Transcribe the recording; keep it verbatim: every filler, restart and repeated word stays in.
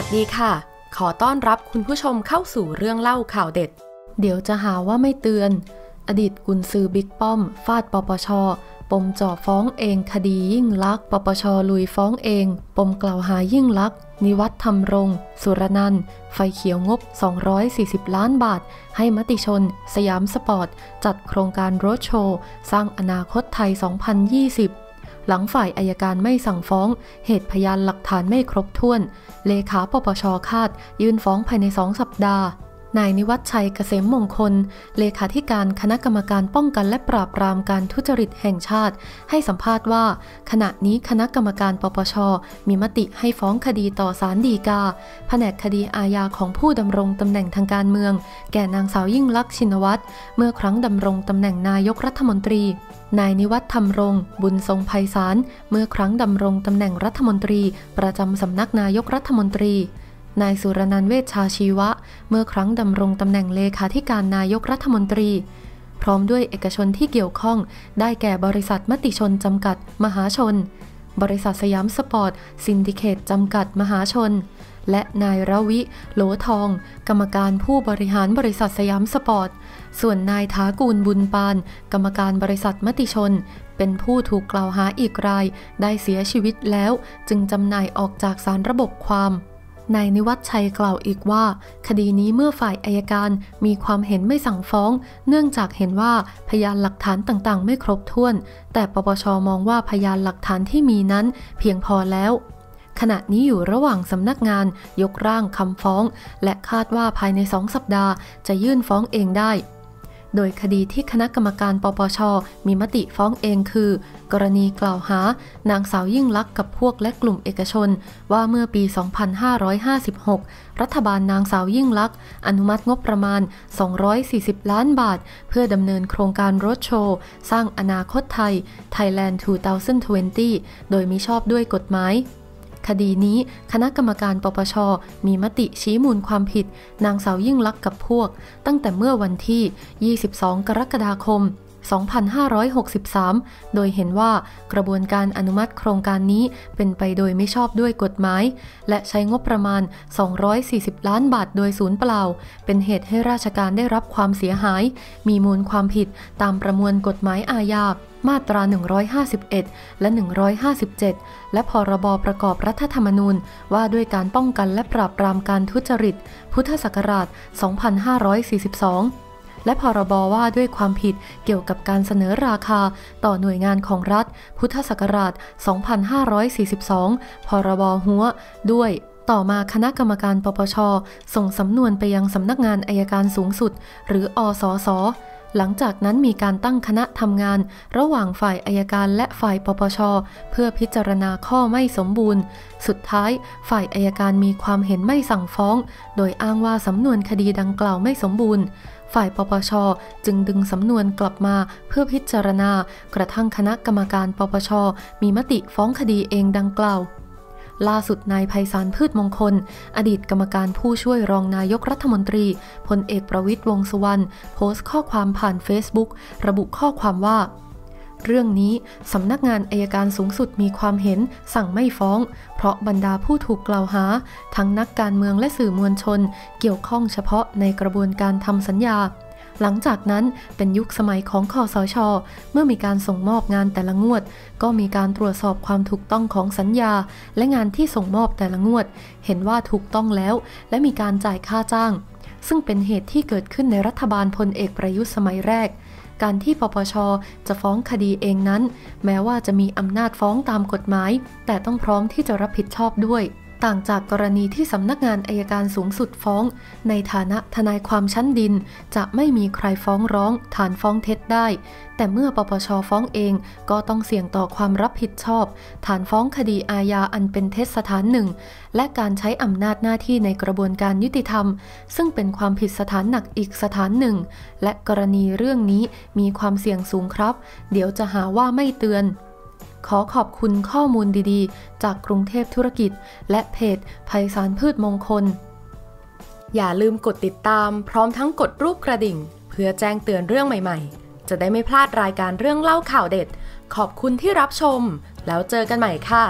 วัสดีค่ะขอต้อนรับคุณผู้ชมเข้าสู่เรื่องเล่าข่าวเด็ดเดี๋ยวจะหาว่าไม่เตือนอดีตกุนซือบิ๊กป้อมฟาดปปช.ปมจ่อฟ้องเองคดียิ่งลักษณ์ปปช.ลุยฟ้องเองปมกล่าวหายิ่งลักษณ์นิวัฒน์ธรรมรงค์สุรนันท์ไฟเขียวงบสองร้อยสี่สิบล้านบาทให้มติชนสยามสปอร์ตจัดโครงการโรดโชว์สร้างอนาคตไทยสองพันยี่สิบหลังฝ่ายอัยการไม่สั่งฟ้องเหตุพยานหลักฐานไม่ครบถ้วนเลขาปปช.คาดยื่นฟ้องภายในสองสัปดาห์นายนิวัฒน์ชัยเกษมมงคลเลขาธิการคณะกรรมการป้องกันและปราบปรามการทุจริตแห่งชาติให้สัมภาษณ์ว่าขณะนี้คณะกรรมการปปช.มีมติให้ฟ้องคดีต่อศาลฎีกาแผนกคดีอาญาของผู้ดำรงตำแหน่งทางการเมืองแก่นางสาวยิ่งลักษณ์ชินวัตรเมื่อครั้งดำรงตำแหน่งนายกรัฐมนตรีนายนิวัฒน์ธรรมรงค์บุญทรงไพศาลเมื่อครั้งดำรงตำแหน่งรัฐมนตรีประจำสำนักนายกรัฐมนตรีนายสุรนันท์เวชชาชีวะเมื่อครั้งดำรงตำแหน่งเลขาธิการนายกรัฐมนตรีพร้อมด้วยเอกชนที่เกี่ยวข้องได้แก่บริษัทมติชนจำกัดมหาชนบริษัทสยามสปอร์ตซินดิเคตจำกัดมหาชนและนายระวิโหลทองกรรมการผู้บริหารบริษัทสยามสปอร์ตส่วนนายถากูลบุญปานกรรมการบริษัทมติชนเป็นผู้ถูกกล่าวหาอีกรายได้เสียชีวิตแล้วจึงจำหน่ายออกจากศาลระบบความนายนิวัฒน์ชัยกล่าวอีกว่าคดีนี้เมื่อฝ่ายอัยการมีความเห็นไม่สั่งฟ้องเนื่องจากเห็นว่าพยานหลักฐานต่างๆไม่ครบถ้วนแต่ปปช.มองว่าพยานหลักฐานที่มีนั้นเพียงพอแล้วขณะนี้อยู่ระหว่างสำนักงานยกร่างคำฟ้องและคาดว่าภายในสองสัปดาห์จะยื่นฟ้องเองได้โดยคดีที่คณะกรรมการปปช.มีมติฟ้องเองคือกรณีกล่าวหานางสาวยิ่งลักษณ์กับพวกและกลุ่มเอกชนว่าเมื่อปี สองพันห้าร้อยห้าสิบหก รัฐบาลนางสาวยิ่งลักษณ์อนุมัติงบประมาณ สองร้อยสี่สิบ ล้านบาทเพื่อดำเนินโครงการโรดโชว์สร้างอนาคตไทย Thailand สองพันยี่สิบ โดยมิชอบด้วยกฎหมายคดีนี้คณะกรรมการปปช.มีมติชี้มูลความผิดนางสาวยิ่งลักษณ์กับพวกตั้งแต่เมื่อวันที่ ยี่สิบสอง กรกฎาคม สองพันห้าร้อยหกสิบสาม โดยเห็นว่ากระบวนการอนุมัติโครงการนี้เป็นไปโดยไม่ชอบด้วยกฎหมายและใช้งบประมาณ สองร้อยสี่สิบ ล้านบาทโดยศูนย์เปล่าเป็นเหตุให้ราชการได้รับความเสียหายมีมูลความผิดตามประมวลกฎหมายอาญามาตราหนึ่งร้อยห้าสิบเอ็ดและหนึ่งร้อยห้าสิบเจ็ดและพรบประกอบรัฐธรรมนูญว่าด้วยการป้องกันและปราบปรามการทุจริตพุทธศักราชสองพันห้าร้อยสี่สิบสองและพรบว่าด้วยความผิดเกี่ยวกับการเสนอราคาต่อหน่วยงานของรัฐพุทธศักราชสองพันห้าร้อยสี่สิบสองพรบหัวด้วยต่อมาคณะกรรมการปปช.ส่งสำนวนไปยังสำนักงานอัยการสูงสุดหรืออสสหลังจากนั้นมีการตั้งคณะทำงานระหว่างฝ่ายอัยการและฝ่ายปปช.เพื่อพิจารณาข้อไม่สมบูรณ์สุดท้ายฝ่ายอัยการมีความเห็นไม่สั่งฟ้องโดยอ้างว่าสำนวนคดีดังกล่าวไม่สมบูรณ์ฝ่ายปปช.จึงดึงสำนวนกลับมาเพื่อพิจารณากระทั่งคณะกรรมการปปช.มีมติฟ้องคดีเองดังกล่าวล่าสุดนายไพศาลพืชมงคลอดีตกรรมการผู้ช่วยรองนายกรัฐมนตรีพลเอกประวิตรวงษ์สุวรรณโพสต์ข้อความผ่านเฟซบุ๊กระบุข้อความว่าเรื่องนี้สำนักงานอัยการสูงสุดมีความเห็นสั่งไม่ฟ้องเพราะบรรดาผู้ถูกกล่าวหาทั้งนักการเมืองและสื่อมวลชนเกี่ยวข้องเฉพาะในกระบวนการทำสัญญาหลังจากนั้นเป็นยุคสมัยของคสช.เมื่อมีการส่งมอบงานแต่ละงวดก็มีการตรวจสอบความถูกต้องของสัญญาและงานที่ส่งมอบแต่ละงวดเห็นว่าถูกต้องแล้วและมีการจ่ายค่าจ้างซึ่งเป็นเหตุที่เกิดขึ้นในรัฐบาลพลเอกประยุทธ์สมัยแรกการที่ปปช.จะฟ้องคดีเองนั้นแม้ว่าจะมีอำนาจฟ้องตามกฎหมายแต่ต้องพร้อมที่จะรับผิดชอบด้วยต่างจากกรณีที่สำนักงานอัยการสูงสุดฟ้องในฐานะทนายความชั้นดินจะไม่มีใครฟ้องร้องฐานฟ้องเท็จได้แต่เมื่อปปช.ฟ้องเองก็ต้องเสี่ยงต่อความรับผิดชอบฐานฟ้องคดีอาญาอันเป็นเท็จสถานหนึ่งและการใช้อำนาจหน้าที่ในกระบวนการยุติธรรมซึ่งเป็นความผิดสถานหนักอีกสถานหนึ่งและกรณีเรื่องนี้มีความเสี่ยงสูงครับเดี๋ยวจะหาว่าไม่เตือนขอขอบคุณข้อมูลดีๆจากกรุงเทพธุรกิจและเพจไพศาลพืชมงคลอย่าลืมกดติดตามพร้อมทั้งกดรูปกระดิ่งเพื่อแจ้งเตือนเรื่องใหม่ๆจะได้ไม่พลาดรายการเรื่องเล่าข่าวเด็ดขอบคุณที่รับชมแล้วเจอกันใหม่ค่ะ